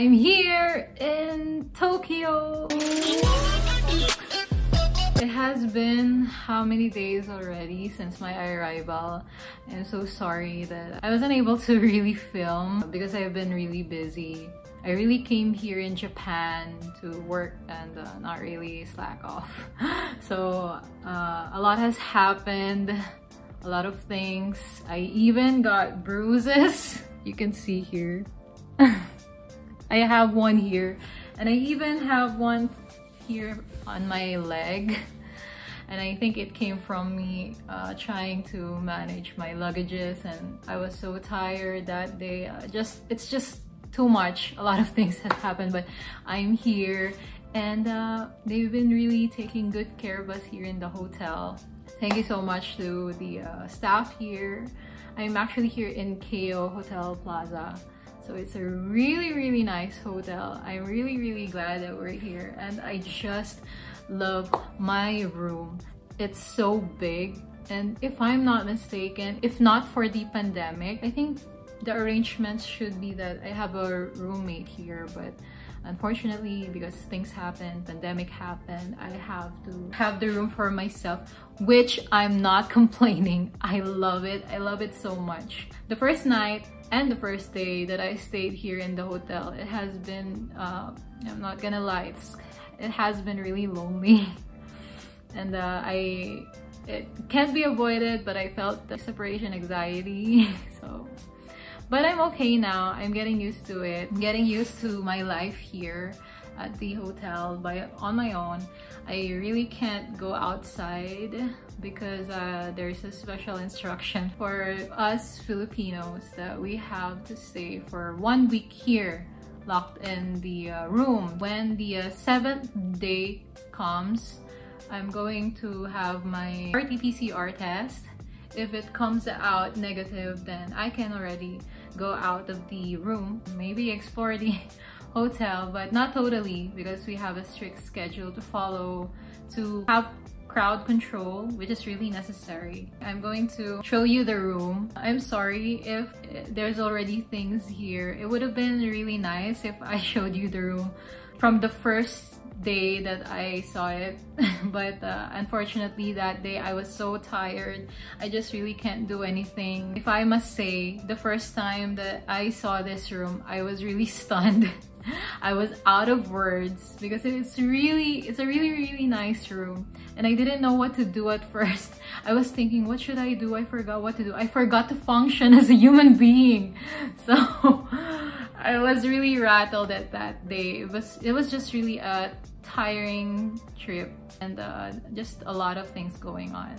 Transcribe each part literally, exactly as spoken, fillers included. I'm here in Tokyo! It has been how many days already since my arrival. I'm so sorry that I wasn't able to really film because I've been really busy. I really came here in Japan to work and uh, not really slack off. So uh, a lot has happened, a lot of things. I even got bruises. You can see here. I have one here, and I even have one here on my leg, and I think it came from me uh, trying to manage my luggages, and I was so tired that day. Uh, just it's just too much. A lot of things have happened, but I'm here, and uh, they've been really taking good care of us here in the hotel. Thank you so much to the uh, staff here. I'm actually here in Keio Hotel Plaza. So it's a really, really nice hotel. I'm really, really glad that we're here. And I just love my room. It's so big. And if I'm not mistaken, if not for the pandemic, I think the arrangements should be that I have a roommate here. But unfortunately, because things happened, pandemic happened, I have to have the room for myself, which I'm not complaining. I love it. I love it so much. The first night, and the first day that I stayed here in the hotel, it has been, uh, I'm not gonna lie, it's, it has been really lonely. And uh, I, it can't be avoided, but I felt the separation anxiety, so. But I'm okay now, I'm getting used to it. I'm getting used to my life here at the hotel by on my own. I really can't go outside because uh, there's a special instruction for us Filipinos that we have to stay for one week here, locked in the uh, room. When the uh, seventh day comes, I'm going to have my R T P C R test. If it comes out negative, then I can already go out of the room, maybe explore the hotel, but not totally because we have a strict schedule to follow to have crowd control, which is really necessary. I'm going to show you the room. I'm sorry if there's already things here. It would have been really nice if I showed you the room from the first day that I saw it, but uh, unfortunately that day I was so tired. I just really can't do anything. If I must say, the first time that I saw this room, I was really stunned. I was out of words because it's really, it's a really, really nice room, and I didn't know what to do at first. I was thinking, what should I do? I forgot what to do. I forgot to function as a human being. So I was really rattled at that day. It was, it was just really a tiring trip, and uh, just a lot of things going on.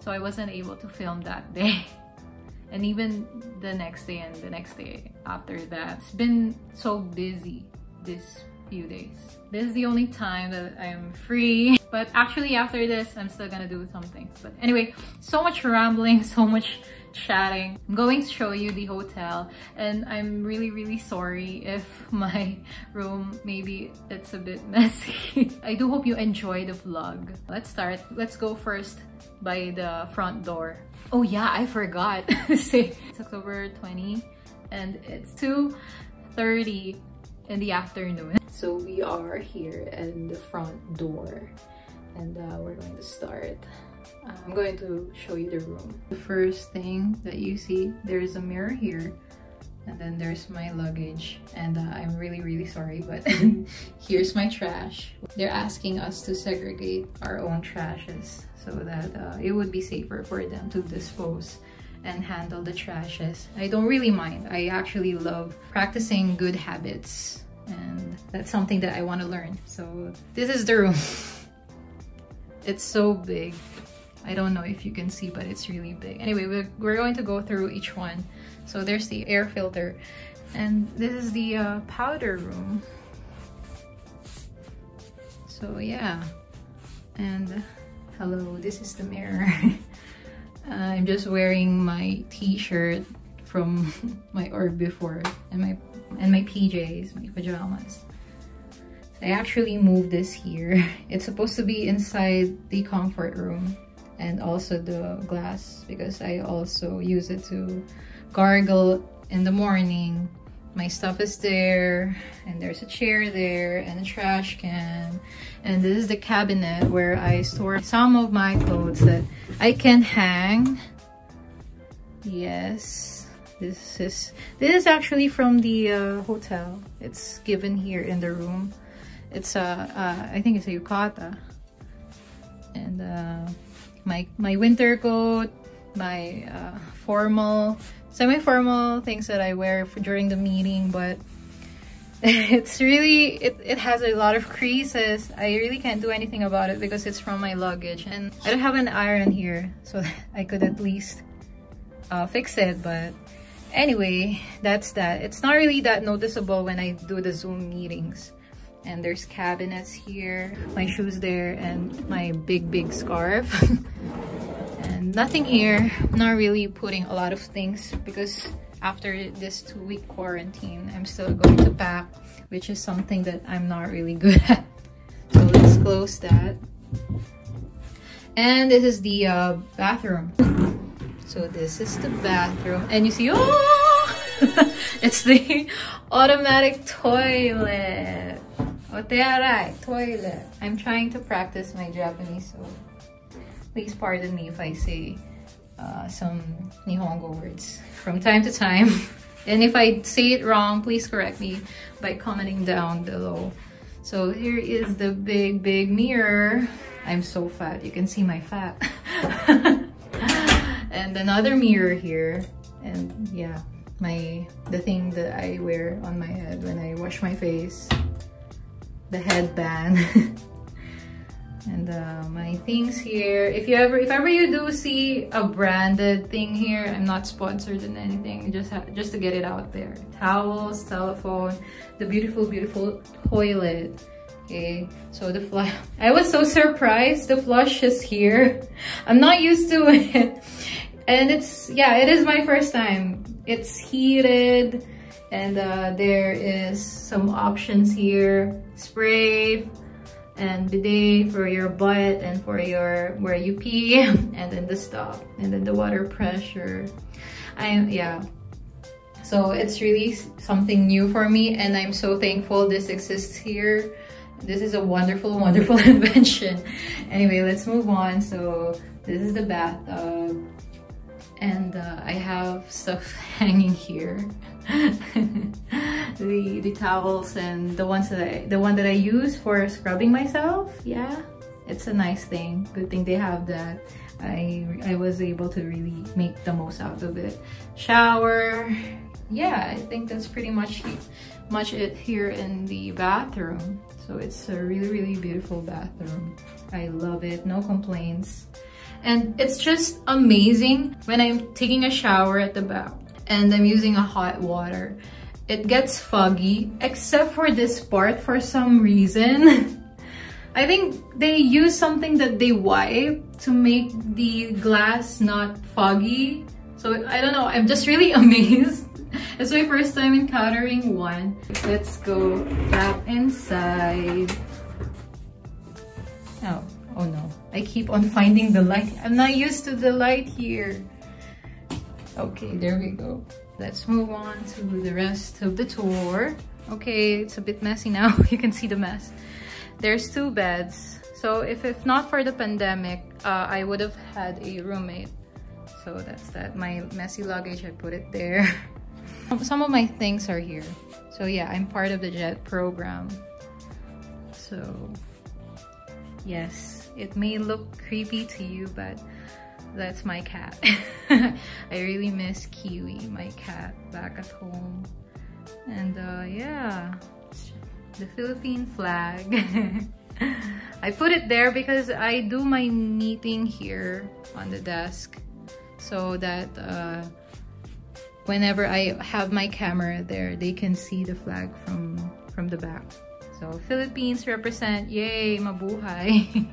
So I wasn't able to film that day. And even the next day and the next day after that. It's been so busy this few days. This is the only time that I'm free. But actually after this, I'm still gonna do some things. But anyway, so much rambling, so much chatting. I'm going to show you the hotel, and I'm really, really sorry if my room, maybe it's a bit messy. I do hope you enjoy the vlog. Let's start. Let's go first by the front door. Oh yeah, I forgot to say it's October twentieth and it's two thirty in the afternoon. So we are here in the front door, and uh, we're going to start. I'm going to show you the room. The first thing that you see, there's a mirror here, and then there's my luggage, and uh, I'm really, really sorry, but here's my trash. They're asking us to segregate our own trashes so that uh, it would be safer for them to dispose and handle the trashes. I don't really mind. I actually love practicing good habits, and that's something that I want to learn. So this is the room. It's so big. I don't know if you can see, but it's really big. Anyway, we're, we're going to go through each one. So there's the air filter, and this is the uh, powder room. So yeah, and hello, this is the mirror. I'm just wearing my t-shirt from my org before, and my and my P Js, my pajamas. So I actually moved this here. It's supposed to be inside the comfort room, and also the glass, because I also use it to gargle in the morning My stuff is there, and there's a chair there and a trash can. And this is the cabinet where I store some of my clothes that I can hang. Yes, this is this is actually from the uh, hotel. It's given here in the room. It's a uh, I think it's a yukata, and uh, my my winter coat, my uh, formal, semi-formal things that I wear for during the meeting. But it's really it, it has a lot of creases. I really can't do anything about it because it's from my luggage, and I don't have an iron here, so I could at least uh, fix it. But anyway, that's that. It's not really that noticeable when I do the Zoom meetings. And there's cabinets here, my shoes there, and my big big scarf. Nothing here. I'm not really putting a lot of things because after this two week quarantine, I'm still going to pack, which is something that I'm not really good at. So let's close that. And this is the uh, bathroom. So this is the bathroom, and you see, oh, it's the automatic toilet. Otearai toilet. I'm trying to practice my Japanese, so please pardon me if I say uh, some Nihongo words from time to time. And if I say it wrong, please correct me by commenting down below. So here is the big, big mirror. I'm so fat. You can see my fat. And another mirror here. And yeah, my the thing that I wear on my head when I wash my face. The headband. And uh, my things here. If you ever, if ever you do see a branded thing here, I'm not sponsored in anything. Just, ha just to get it out there. Towels, telephone, the beautiful, beautiful toilet. Okay, so the flush. I was so surprised. The flush is here. I'm not used to it, and it's yeah, it is my first time. It's heated, and uh, there is some options here. Spray. And bidet for your butt and for your where you pee, and then the stop, and then the water pressure. I'm yeah, so it's really something new for me, and I'm so thankful this exists here. This is a wonderful, wonderful invention. Anyway, let's move on. So this is the bathtub, and uh, I have stuff hanging here. The, the towels and the ones that I, the one that I use for scrubbing myself. Yeah, it's a nice thing. Good thing they have that. I, I was able to really make the most out of it. Shower. Yeah, I think that's pretty much much it here in the bathroom. So it's a really, really beautiful bathroom. I love it. No complaints. And it's just amazing when I'm taking a shower at the back and I'm using a hot water. It gets foggy, except for this part for some reason. I think they use something that they wipe to make the glass not foggy. So I don't know, I'm just really amazed. It's my first time encountering one. Let's go back inside. Oh, oh no, I keep on finding the light. I'm not used to the light here. Okay, there we go. Let's move on to the rest of the tour. Okay, it's a bit messy now. You can see the mess. There's two beds. So if, if not for the pandemic, uh, I would have had a roommate. So that's that. My messy luggage, I put it there. Some of my things are here. So yeah, I'm part of the JET program. So yes, it may look creepy to you, but that's my cat. I really miss Kiwi, my cat, back at home. And uh, yeah, the Philippine flag. I put it there because I do my meeting here on the desk, so that uh, whenever I have my camera there, they can see the flag from, from the back. So Philippines represent, yay, mabuhay.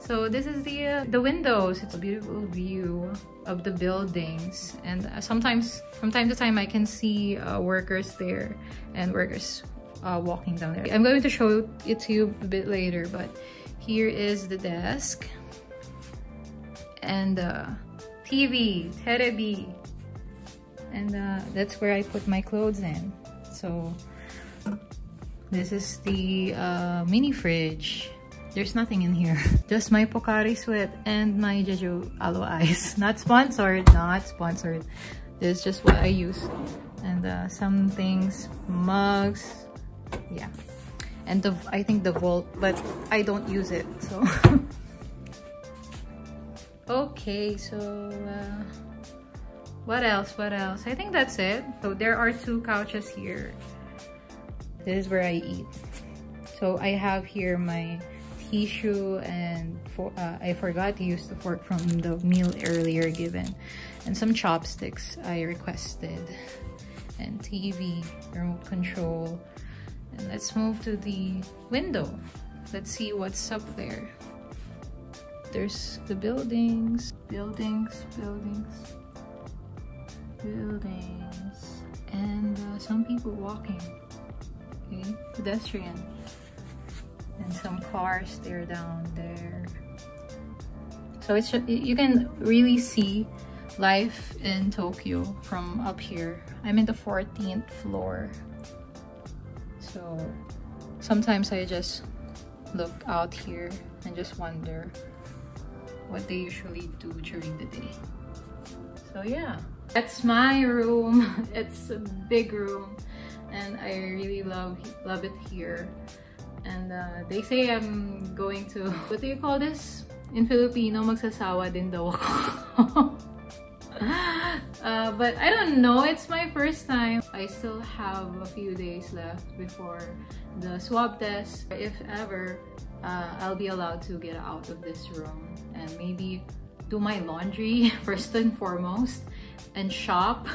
So this is the uh, the windows. It's a beautiful view of the buildings, and sometimes from time to time I can see uh, workers there and workers uh, walking down there. I'm going to show it to you a bit later, but here is the desk and uh, T V, terebi, and uh, that's where I put my clothes in. So this is the uh, mini fridge. There's nothing in here. Just my Pocari Sweat and my Jeju Aloe Ice. Not sponsored, not sponsored. This is just what I use. And uh, some things, mugs, yeah. And the, I think the vault, but I don't use it, so. Okay, so uh, what else, what else? I think that's it. So there are two couches here. This is where I eat. So I have here my tissue and for, uh, I forgot to use the fork from the meal earlier given. And some chopsticks I requested. And T V, remote control. And let's move to the window. Let's see what's up there. There's the buildings, buildings, buildings, buildings. And uh, some people walking, okay? Pedestrian. And some cars there down there. So it's, you can really see life in Tokyo from up here. I'm in the fourteenth floor. So sometimes I just look out here and just wonder what they usually do during the day. So yeah, that's my room. It's a big room and I really love, love it here. And uh, they say I'm going to, what do you call this? In Filipino, magsasawa din daw ako. Uh, but I don't know, it's my first time. I still have a few days left before the swab test. If ever, uh, I'll be allowed to get out of this room and maybe do my laundry first and foremost and shop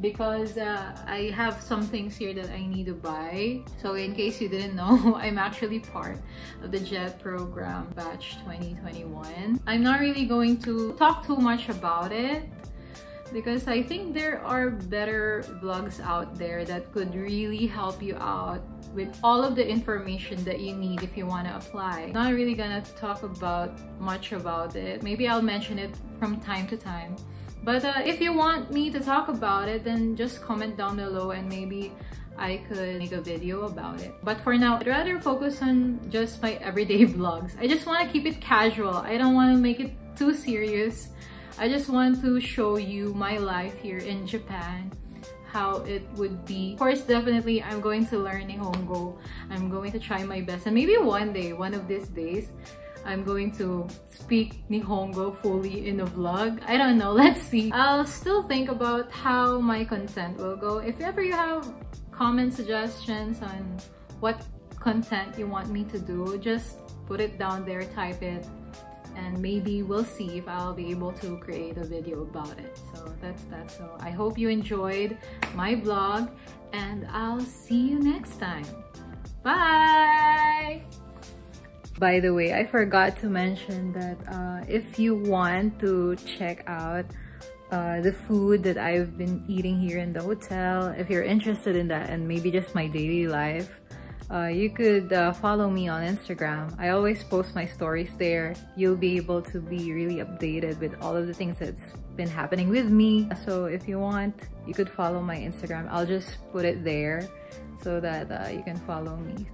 because uh, I have some things here that I need to buy. So in case you didn't know, I'm actually part of the JET program batch twenty twenty-one. I'm not really going to talk too much about it because I think there are better vlogs out there that could really help you out with all of the information that you need if you want to apply. I'm not really gonna talk about much about it. Maybe I'll mention it from time to time. But uh, if you want me to talk about it, then just comment down below and maybe I could make a video about it. But for now, I'd rather focus on just my everyday vlogs. I just want to keep it casual. I don't want to make it too serious. I just want to show you my life here in Japan, how it would be. Of course, definitely, I'm going to learn Nihongo. I'm going to try my best. And maybe one day, one of these days, I'm going to speak Nihongo fully in a vlog. I don't know, let's see. I'll still think about how my content will go. If ever you have comment suggestions on what content you want me to do, just put it down there, type it. And maybe we'll see if I'll be able to create a video about it. So that's that. So I hope you enjoyed my vlog and I'll see you next time. Bye! By the way, I forgot to mention that uh, if you want to check out uh, the food that I've been eating here in the hotel, if you're interested in that and maybe just my daily life, Uh, you could uh, follow me on Instagram. I always post my stories there. You'll be able to be really updated with all of the things that's been happening with me. So if you want, you could follow my Instagram. I'll just put it there so that uh, you can follow me.